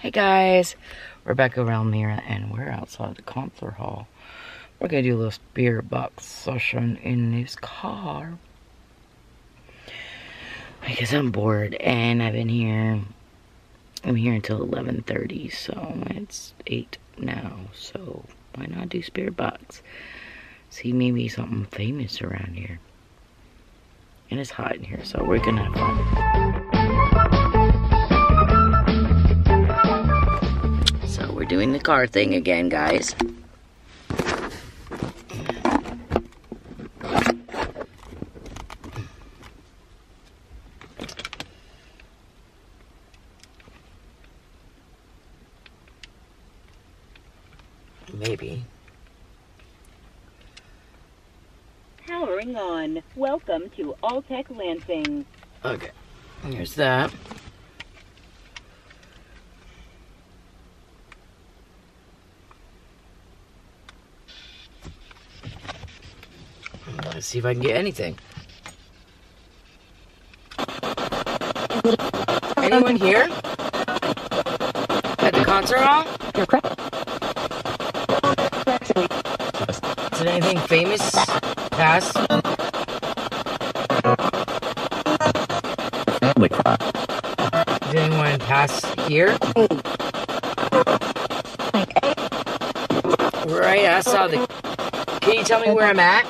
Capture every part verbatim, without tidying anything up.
Hey guys, Rebecca Real Mira, and we're outside the concert hall. We're gonna do a little spirit box session in this car because I'm bored and I've been here. I'm here until eleven thirty, so it's eight now. So why not do spirit box? See, maybe something famous around here. And it's hot in here, so we're gonna have fun. We're doing the car thing again, guys. Maybe. Powering on. Welcome to Altec Lansing. Okay, here's that. Let's see if I can get anything. Anyone here? At the concert hall? You're correct. Is it anything famous? Past? Holy crap. Did anyone pass here? Right, I saw the... Can you tell me where I'm at?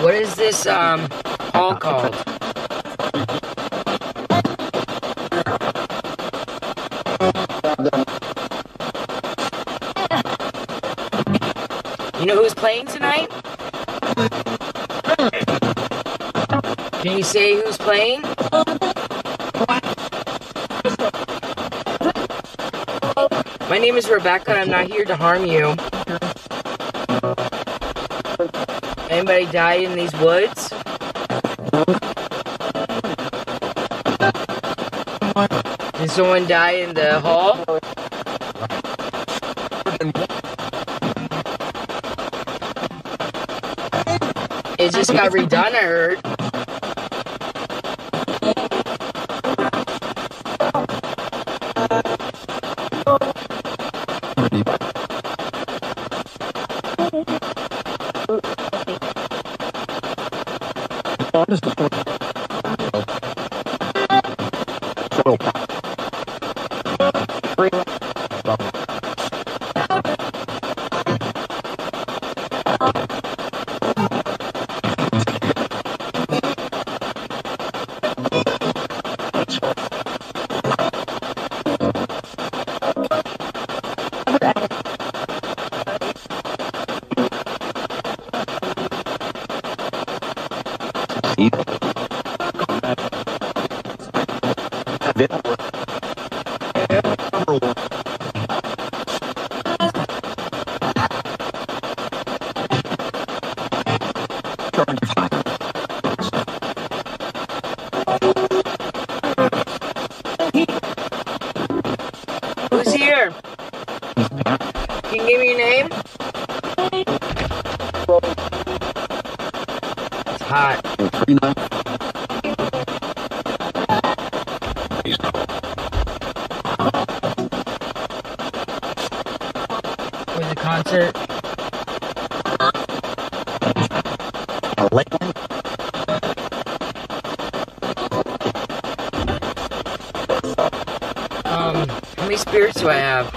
What is this um hall called? You know who's playing tonight? Can you say who's playing? My name is Rebecca and I'm not here to harm you. Anybody died in these woods? Did someone die in the hall? It just got redone, I heard. Who's here? Can you give me your name? It's hot. With the concert. Um, how many spirits do I have?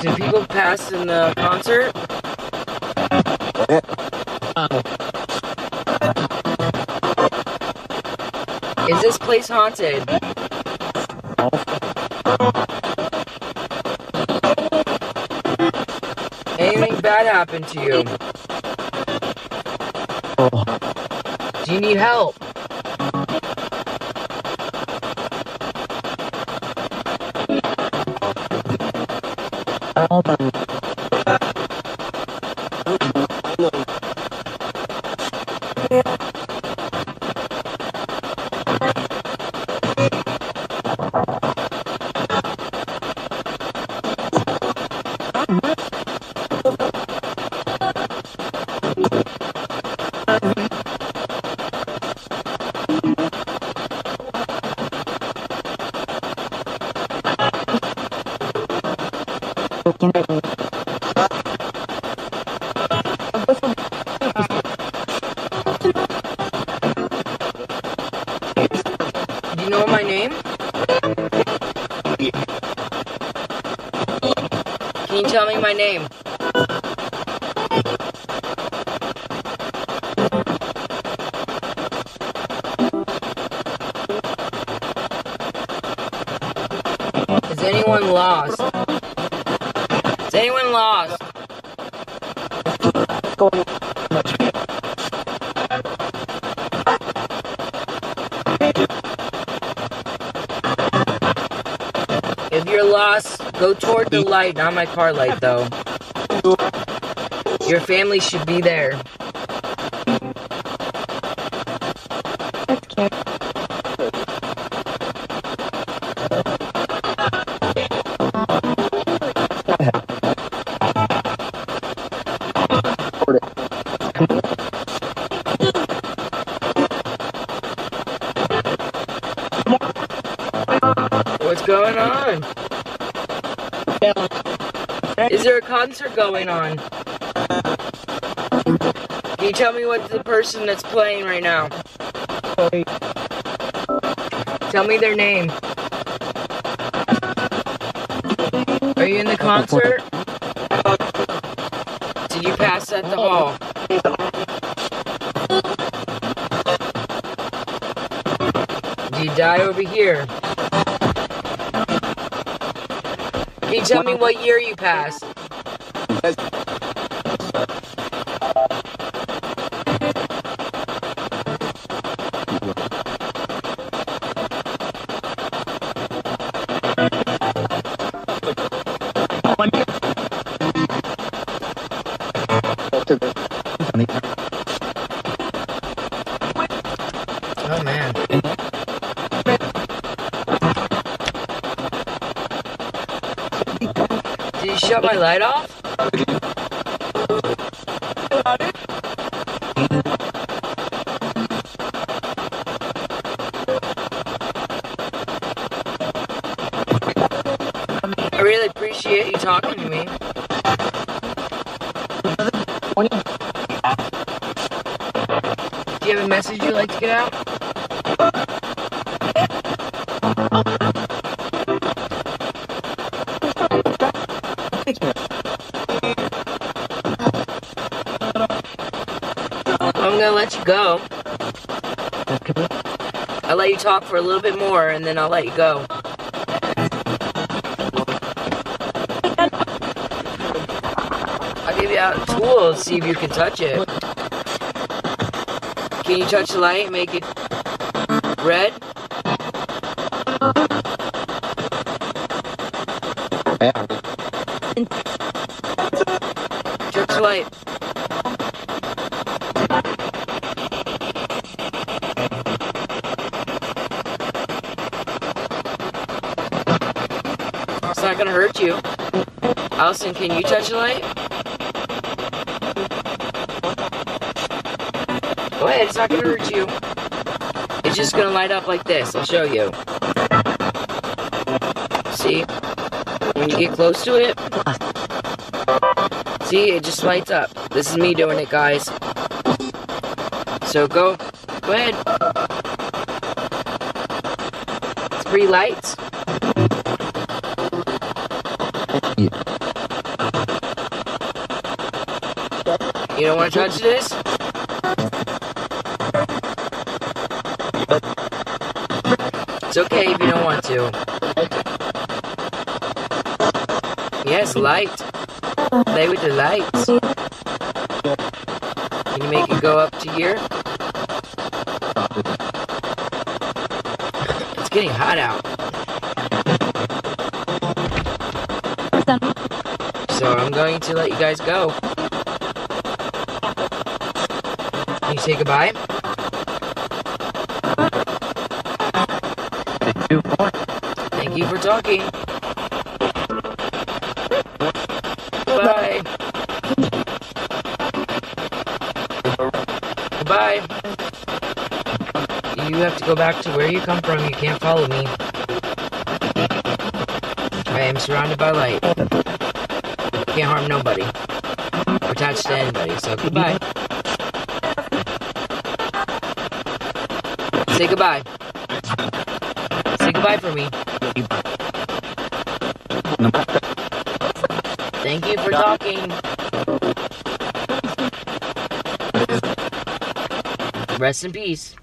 Do people pass in the concert? Is this place haunted? Anything bad happened to you? Oh. Do you need help? The light, not my car light though. Your family should be there. What's going on? Is there a concert going on? Can you tell me what the person that's playing right now? Tell me their name. Are you in the concert? Did you pass at the hall? Did you die over here? Can you tell me what year you passed? My light off? I really appreciate you talking to me. Do you have a message you'd like to get out? Go. I'll let you talk for a little bit more and then I'll let you go. I'll give you out a tool and see if you can touch it. Can you touch the light and make it red? Touch the light. Gonna hurt you. Allison, can you touch the light? Go ahead, it's not gonna hurt you. It's just gonna light up like this. I'll show you. See? When you get close to it, see, it just lights up. This is me doing it, guys. So go, go ahead. It's three lights. Yeah. You don't want to touch this? It's okay if you don't want to. Yes, light. Play with the lights. Can you make it go up to here? It's getting hot out. So I'm going to let you guys go. Can you say goodbye? Thank you for talking. Bye. Goodbye. You have to go back to where you come from. You can't follow me. I am surrounded by light. can't harm nobody or touch to anybody, so goodbye. Say goodbye. Say goodbye for me. Thank you for talking. Rest in peace.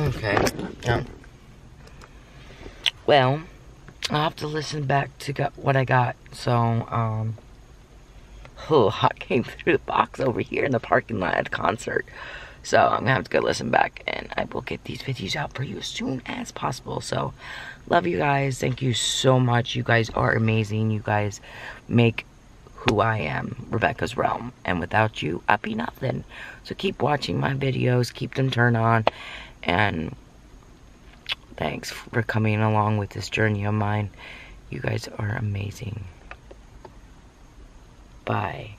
Okay. Yeah. Well, I'll have to listen back to got what I got. So, um, oh, I came through the box over here in the parking lot at a concert. So I'm gonna have to go listen back, and I will get these videos out for you as soon as possible. So, love you guys. Thank you so much. You guys are amazing. You guys make who I am, Rebecca's Realm. And without you, I'd be nothing. So keep watching my videos. Keep them turned on. And thanks for coming along with this journey of mine. You guys are amazing. Bye.